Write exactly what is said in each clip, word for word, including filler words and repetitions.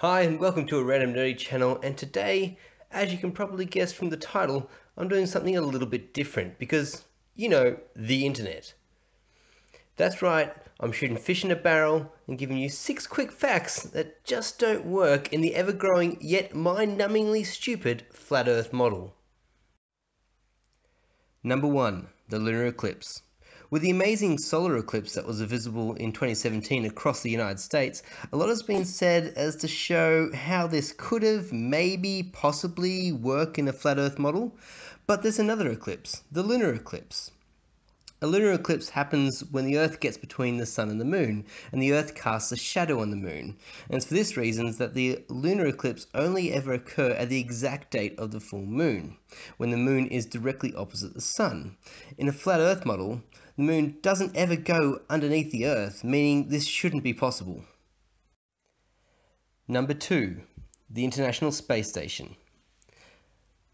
Hi and welcome to a random nerdy channel, and today, as you can probably guess from the title, I'm doing something a little bit different because, you know, the internet. That's right, I'm shooting fish in a barrel and giving you six quick facts that just don't work in the ever-growing yet mind-numbingly stupid flat earth model. Number one, the lunar eclipse. With the amazing solar eclipse that was visible in twenty seventeen across the United States, a lot has been said as to show how this could have, maybe, possibly work in a flat earth model. But there's another eclipse, the lunar eclipse. A lunar eclipse happens when the Earth gets between the Sun and the Moon, and the Earth casts a shadow on the Moon. And it's for this reason that the lunar eclipse only ever occur at the exact date of the full Moon, when the Moon is directly opposite the Sun. In a flat Earth model, the Moon doesn't ever go underneath the Earth, meaning this shouldn't be possible. Number two, the International Space Station.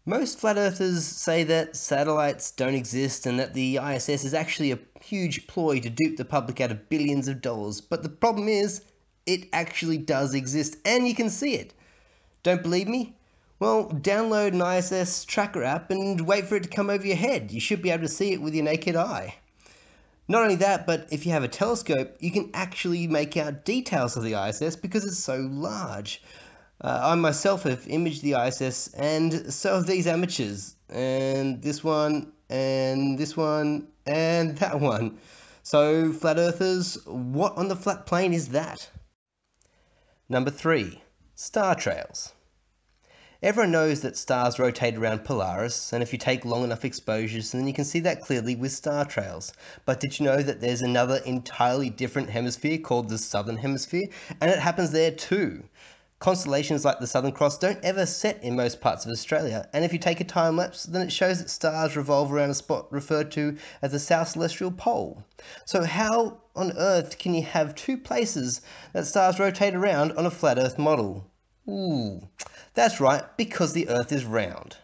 Most flat earthers say that satellites don't exist and that the I S S is actually a huge ploy to dupe the public out of billions of dollars, but the problem is, it actually does exist and you can see it. Don't believe me? Well, download an I S S tracker app and wait for it to come over your head. You should be able to see it with your naked eye. Not only that, but if you have a telescope, you can actually make out details of the I S S because it's so large. Uh, I myself have imaged the I S S, and so have these amateurs, and this one, and this one, and that one. So, flat earthers, what on the flat plane is that? Number three, star trails. Everyone knows that stars rotate around Polaris, and if you take long enough exposures, then you can see that clearly with star trails. But did you know that there's another entirely different hemisphere called the Southern Hemisphere, and it happens there too? Constellations like the Southern Cross don't ever set in most parts of Australia, and if you take a time lapse, then it shows that stars revolve around a spot referred to as the South Celestial Pole. So how on earth can you have two places that stars rotate around on a flat Earth model? Ooh, that's right, because the Earth is round.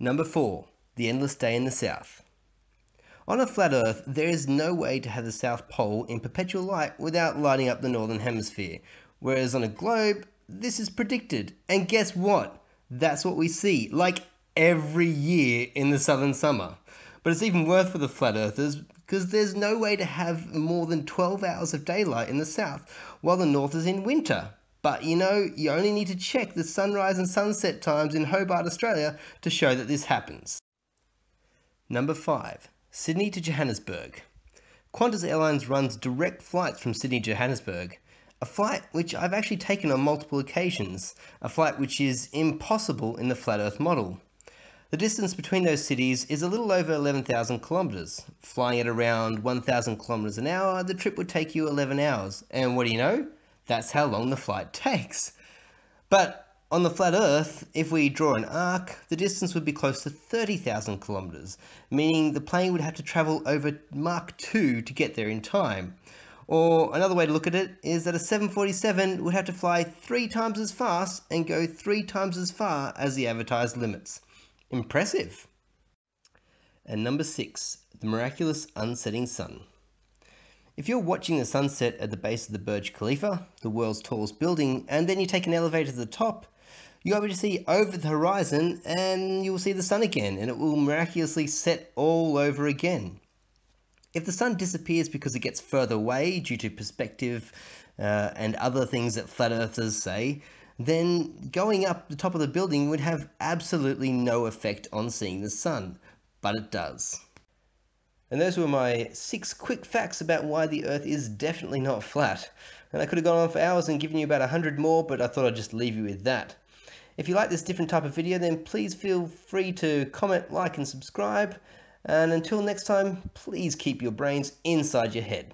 Number four, the endless day in the South. On a flat Earth, there is no way to have the South Pole in perpetual light without lighting up the Northern Hemisphere. Whereas on a globe, this is predicted. And guess what? That's what we see, like every year in the southern summer. But it's even worse for the flat earthers, because there's no way to have more than twelve hours of daylight in the south, while the north is in winter. But you know, you only need to check the sunrise and sunset times in Hobart, Australia, to show that this happens. Number five, Sydney to Johannesburg. Qantas Airlines runs direct flights from Sydney to Johannesburg. A flight which I've actually taken on multiple occasions, a flight which is impossible in the flat earth model. The distance between those cities is a little over eleven thousand kilometres. Flying at around one thousand kilometres an hour, the trip would take you eleven hours. And what do you know? That's how long the flight takes. But on the flat earth, if we draw an arc, the distance would be close to thirty thousand kilometres, meaning the plane would have to travel over Mach two to get there in time. Or another way to look at it is that a seven forty-seven would have to fly three times as fast and go three times as far as the advertised limits. Impressive. And number six, the miraculous unsetting sun. If you're watching the sunset at the base of the Burj Khalifa, the world's tallest building, and then you take an elevator to the top, you'll be able to see over the horizon and you'll see the sun again, and it will miraculously set all over again. If the sun disappears because it gets further away due to perspective uh, and other things that flat earthers say, then going up the top of the building would have absolutely no effect on seeing the sun, but it does. And those were my six quick facts about why the Earth is definitely not flat. And I could have gone on for hours and given you about a hundred more, but I thought I'd just leave you with that. If you like this different type of video, then please feel free to comment, like and subscribe. And until next time, please keep your brains inside your head.